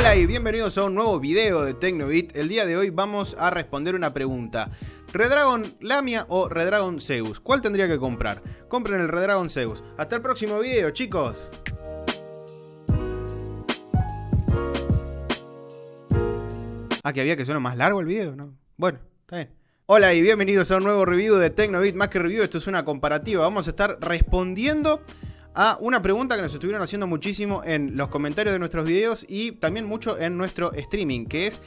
Hola y bienvenidos a un nuevo video de TecnoBit. El día de hoy vamos a responder una pregunta. ¿Redragon Lamia o Redragon Zeus? ¿Cuál tendría que comprar? Compren el Redragon Zeus. Hasta el próximo video, chicos. Ah, que había que suene más largo el video, ¿no? Bueno, está bien. Hola y bienvenidos a un nuevo review de TecnoBit. Más que review, esto es una comparativa. Vamos a estar respondiendo a una pregunta que nos estuvieron haciendo muchísimo en los comentarios de nuestros videos y también mucho en nuestro streaming, que es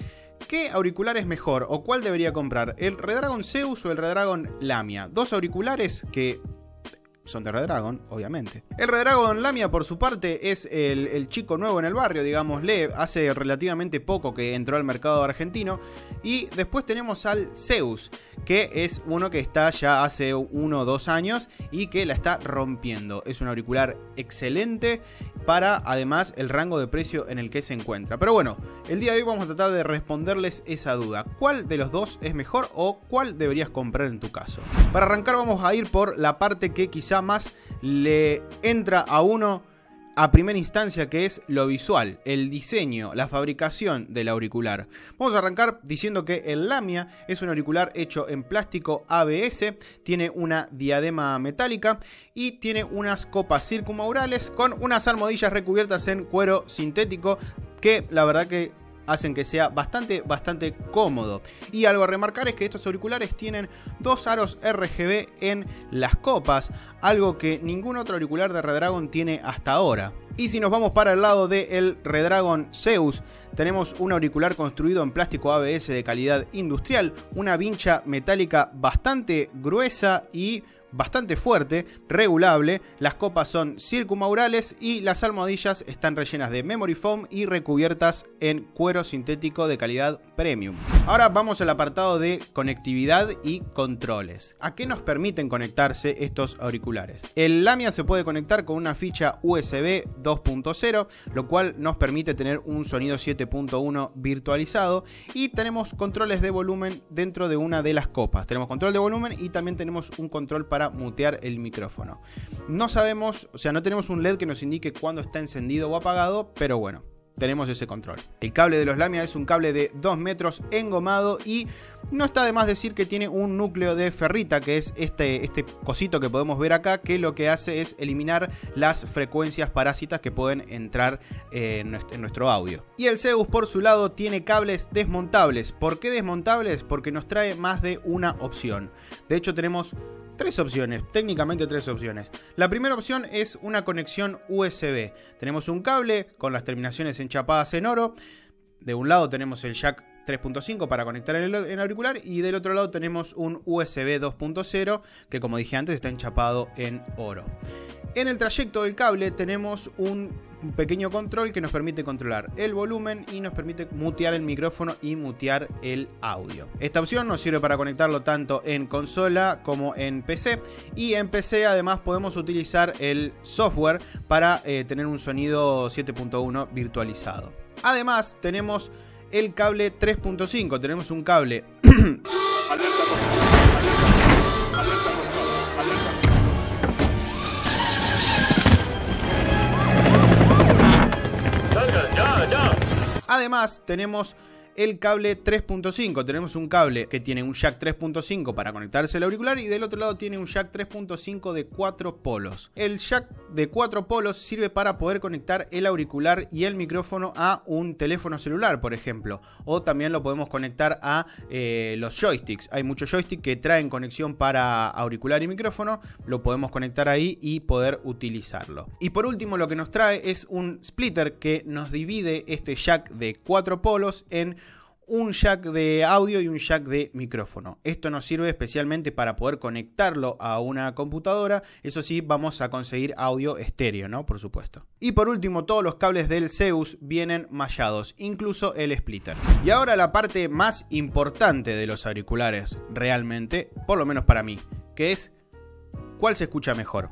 ¿qué auricular es mejor o cuál debería comprar? ¿El Redragon Zeus o el Redragon Lamia? Dos auriculares que son de Redragon, obviamente. El Redragon Lamia, por su parte, es el chico nuevo en el barrio, digámosle. Hace relativamente poco que entró al mercado argentino. Y después tenemos al Zeus, que es uno que está ya hace 1 o 2 años y que la está rompiendo. Es un auricular excelente para, además, el rango de precio en el que se encuentra. Pero bueno, el día de hoy vamos a tratar de responderles esa duda. ¿Cuál de los dos es mejor o cuál deberías comprar en tu caso? Para arrancar vamos a ir por la parte que quizás más le entra a uno a primera instancia, que es lo visual, el diseño, la fabricación del auricular. Vamos a arrancar diciendo que el Lamia es un auricular hecho en plástico ABS, tiene una diadema metálica y tiene unas copas circumaurales con unas almohadillas recubiertas en cuero sintético que la verdad que hacen que sea bastante cómodo. Y algo a remarcar es que estos auriculares tienen 2 aros RGB en las copas, algo que ningún otro auricular de Redragon tiene hasta ahora. Y si nos vamos para el lado del Redragon Zeus, tenemos un auricular construido en plástico ABS de calidad industrial, una vincha metálica bastante gruesa y bastante fuerte, regulable, las copas son circumaurales y las almohadillas están rellenas de memory foam y recubiertas en cuero sintético de calidad premium. Ahora vamos al apartado de conectividad y controles. ¿A qué nos permiten conectarse estos auriculares? El Lamia se puede conectar con una ficha USB 2.0, lo cual nos permite tener un sonido 7.1 virtualizado, y tenemos controles de volumen dentro de una de las copas. Tenemos control de volumen y también tenemos un control para mutear el micrófono. No sabemos, o sea, no tenemos un LED que nos indique cuándo está encendido o apagado, pero bueno, tenemos ese control. El cable de los Lamia es un cable de 2 metros engomado y no está de más decir que tiene un núcleo de ferrita, que es este cosito que podemos ver acá, que lo que hace es eliminar las frecuencias parásitas que pueden entrar en nuestro audio. Y el Zeus, por su lado, tiene cables desmontables. ¿Por qué desmontables? Porque nos trae más de una opción. De hecho, tenemos 3 opciones, técnicamente 3 opciones. La primera opción es una conexión USB. Tenemos un cable con las terminaciones enchapadas en oro. De un lado tenemos el jack 3.5 para conectar el auricular y del otro lado tenemos un USB 2.0 que, como dije antes, está enchapado en oro. En el trayecto del cable tenemos un pequeño control que nos permite controlar el volumen y nos permite mutear el micrófono y mutear el audio. Esta opción nos sirve para conectarlo tanto en consola como en PC, y en PC además podemos utilizar el software para tener un sonido 7.1 virtualizado. Además tenemos el cable 3.5, tenemos un cable Además tenemos el cable 3.5, tenemos un cable que tiene un jack 3.5 para conectarse al auricular y del otro lado tiene un jack 3.5 de 4 polos. El jack de 4 polos sirve para poder conectar el auricular y el micrófono a un teléfono celular, por ejemplo, o también lo podemos conectar a los joysticks. Hay muchos joysticks que traen conexión para auricular y micrófono, lo podemos conectar ahí y poder utilizarlo. Y por último, lo que nos trae es un splitter que nos divide este jack de 4 polos en un jack de audio y un jack de micrófono. Esto nos sirve especialmente para poder conectarlo a una computadora. Eso sí, vamos a conseguir audio estéreo, ¿no? Por supuesto. Y por último, todos los cables del Zeus vienen mallados, incluso el splitter. Y ahora la parte más importante de los auriculares, realmente, por lo menos para mí, que es ¿cuál se escucha mejor?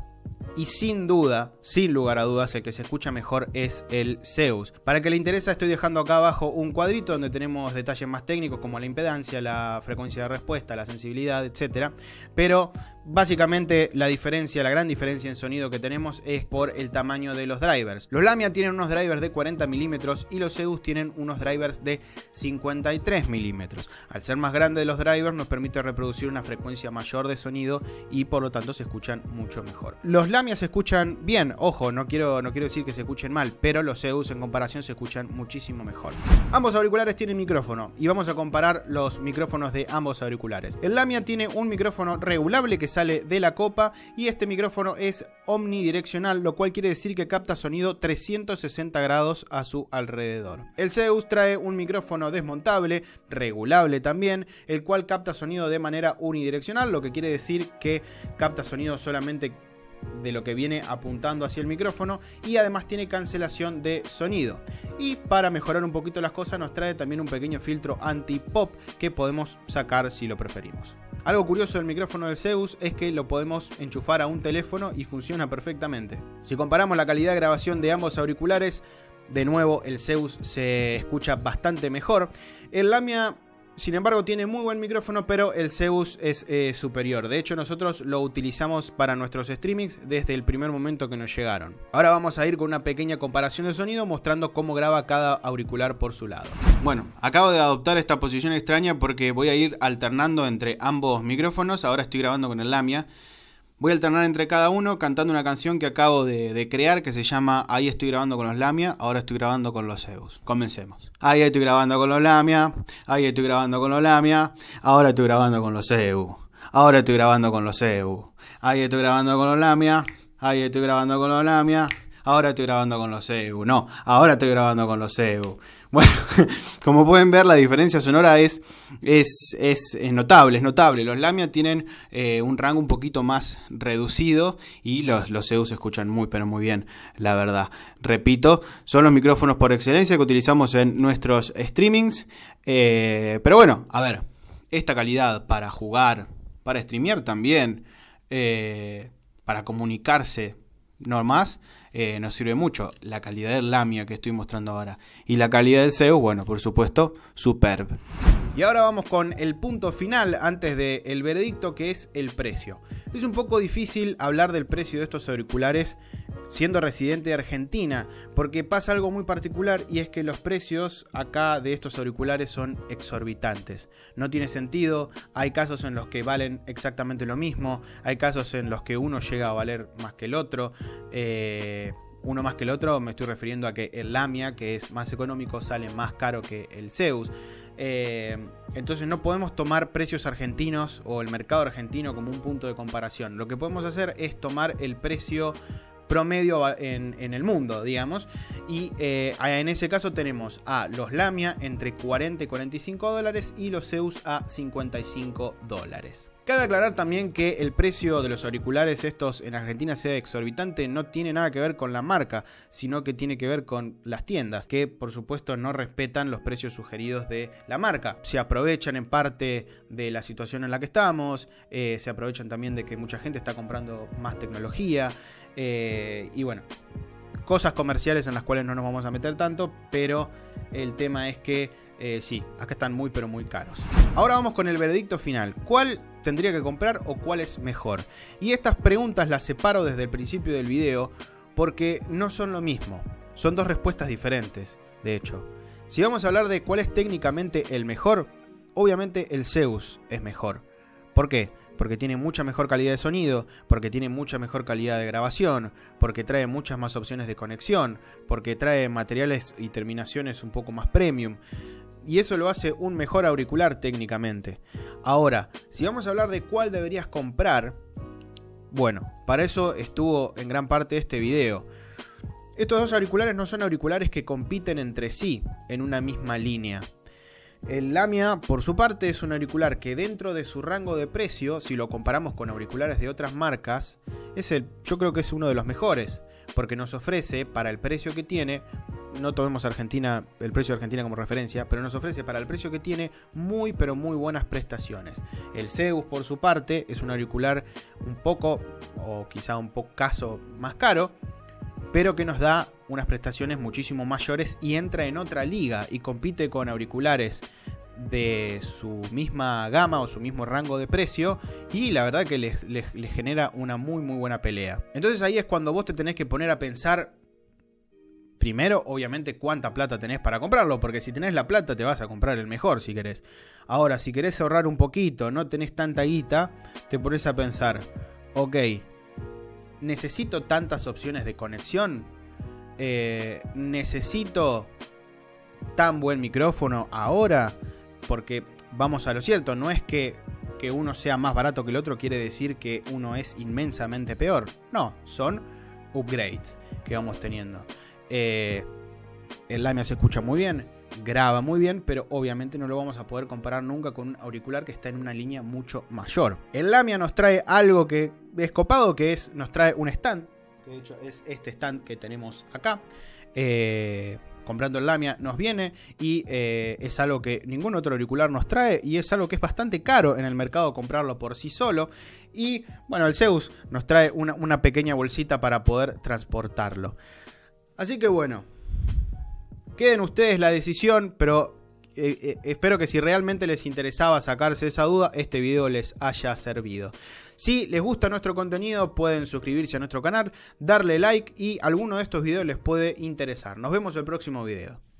Y sin duda, sin lugar a dudas, el que se escucha mejor es el Zeus. Para el que le interesa, estoy dejando acá abajo un cuadrito donde tenemos detalles más técnicos como la impedancia, la frecuencia de respuesta, la sensibilidad, etc. Pero Básicamente la diferencia, la gran diferencia en sonido que tenemos es por el tamaño de los drivers. Los Lamia tienen unos drivers de 40 milímetros y los Zeus tienen unos drivers de 53 milímetros. Al ser más grande de los drivers nos permite reproducir una frecuencia mayor de sonido y por lo tanto se escuchan mucho mejor. Los Lamia se escuchan bien, ojo, no quiero decir que se escuchen mal, pero los Zeus en comparación se escuchan muchísimo mejor. Ambos auriculares tienen micrófono y vamos a comparar los micrófonos de ambos auriculares. El Lamia tiene un micrófono regulable que sale de la copa y este micrófono es omnidireccional, lo cual quiere decir que capta sonido 360 grados a su alrededor. El Zeus trae un micrófono desmontable, regulable también, el cual capta sonido de manera unidireccional, lo que quiere decir que capta sonido solamente de lo que viene apuntando hacia el micrófono y además tiene cancelación de sonido. Y para mejorar un poquito las cosas nos trae también un pequeño filtro anti-pop que podemos sacar si lo preferimos. Algo curioso del micrófono del Zeus es que lo podemos enchufar a un teléfono y funciona perfectamente. Si comparamos la calidad de grabación de ambos auriculares, de nuevo el Zeus se escucha bastante mejor. El Lamia, sin embargo, tiene muy buen micrófono, pero el Zeus es superior. De hecho, nosotros lo utilizamos para nuestros streamings desde el primer momento que nos llegaron. Ahora vamos a ir con una pequeña comparación de sonido mostrando cómo graba cada auricular por su lado. Bueno, acabo de adoptar esta posición extraña porque voy a ir alternando entre ambos micrófonos. Ahora estoy grabando con el Lamia. Voy a alternar entre cada uno cantando una canción que acabo de crear que se llama Ahí estoy grabando con los Lamia, ahora estoy grabando con los Zeus. Comencemos. Ahí estoy grabando con los Lamia, ahí estoy grabando con los Lamia, ahora estoy grabando con los Zeus, ahora estoy grabando con los Zeus. Ahí estoy grabando con los Lamia, ahí estoy grabando con los Lamia, ahora estoy grabando con los Zeus. No, ahora estoy grabando con los Zeus. Bueno, como pueden ver, la diferencia sonora es notable, es notable. Los Lamia tienen un rango un poquito más reducido y los Zeus se escuchan muy, pero muy bien, la verdad. Repito, son los micrófonos por excelencia que utilizamos en nuestros streamings. Pero bueno, a ver, esta calidad para jugar, para streamear también, para comunicarse, no más, nos sirve mucho la calidad del Lamia que estoy mostrando ahora. Y la calidad del Zeus, bueno, por supuesto, superb. Y ahora vamos con el punto final antes del veredicto, que es el precio. Es un poco difícil hablar del precio de estos auriculares siendo residente de Argentina, porque pasa algo muy particular y es que los precios acá de estos auriculares son exorbitantes. No tiene sentido, hay casos en los que valen exactamente lo mismo, hay casos en los que uno llega a valer más que el otro. Uno más que el otro, me estoy refiriendo a que el Lamia, que es más económico, sale más caro que el Zeus. Entonces no podemos tomar precios argentinos o el mercado argentino como un punto de comparación. Lo que podemos hacer es tomar el precio promedio en el mundo, digamos. Y en ese caso tenemos a los Lamia entre 40 y 45 dólares y los Zeus a 55 dólares. Cabe aclarar también que el precio de los auriculares estos en Argentina sea exorbitante no tiene nada que ver con la marca, sino que tiene que ver con las tiendas, que por supuesto no respetan los precios sugeridos de la marca. Se aprovechan en parte de la situación en la que estamos, se aprovechan también de que mucha gente está comprando más tecnología, y bueno, cosas comerciales en las cuales no nos vamos a meter tanto, pero el tema es que sí, acá están muy pero muy caros. Ahora vamos con el veredicto final. ¿Cuál tendría que comprar o cuál es mejor? Y estas preguntas las separo desde el principio del video porque no son lo mismo. Son dos respuestas diferentes, de hecho. Si vamos a hablar de cuál es técnicamente el mejor, obviamente el Zeus es mejor. ¿Por qué? Porque tiene mucha mejor calidad de sonido, porque tiene mucha mejor calidad de grabación, porque trae muchas más opciones de conexión, porque trae materiales y terminaciones un poco más premium. Y eso lo hace un mejor auricular técnicamente. Ahora, si vamos a hablar de cuál deberías comprar, bueno, para eso estuvo en gran parte este video. Estos dos auriculares no son auriculares que compiten entre sí en una misma línea. El Lamia, por su parte, es un auricular que dentro de su rango de precio, si lo comparamos con auriculares de otras marcas, yo creo que es uno de los mejores, porque nos ofrece, para el precio que tiene, no tomemos Argentina, el precio de Argentina como referencia, pero nos ofrece para el precio que tiene muy pero muy buenas prestaciones. El Zeus, por su parte, es un auricular un poco, o quizá un pocaso más caro, pero que nos da unas prestaciones muchísimo mayores y entra en otra liga y compite con auriculares de su misma gama o su mismo rango de precio, y la verdad que les genera una muy buena pelea. Entonces ahí es cuando vos te tenés que poner a pensar primero, obviamente, cuánta plata tenés para comprarlo, porque si tenés la plata te vas a comprar el mejor si querés. Ahora, si querés ahorrar un poquito, no tenés tanta guita, te pones a pensar, ok, necesito tantas opciones de conexión, necesito tan buen micrófono ahora, porque vamos a lo cierto, no es que uno sea más barato que el otro quiere decir que uno es inmensamente peor, no, son upgrades que vamos teniendo. El Lamia se escucha muy bien, graba muy bien, pero obviamente no lo vamos a poder comparar nunca con un auricular que está en una línea mucho mayor. El Lamia nos trae algo que es copado, que es, nos trae un stand, que de hecho es este stand que tenemos acá. Comprando el Lamia nos viene y es algo que ningún otro auricular nos trae, y es algo que es bastante caro en el mercado comprarlo por sí solo. Y bueno, el Zeus nos trae una pequeña bolsita para poder transportarlo. Así que bueno, queden ustedes la decisión, pero espero que si realmente les interesaba sacarse esa duda, este video les haya servido. Si les gusta nuestro contenido, pueden suscribirse a nuestro canal, darle like, y alguno de estos videos les puede interesar. Nos vemos en el próximo video.